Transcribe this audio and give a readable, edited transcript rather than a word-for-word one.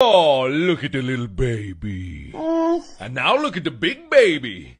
Oh, look at the little baby. And now look at the big baby.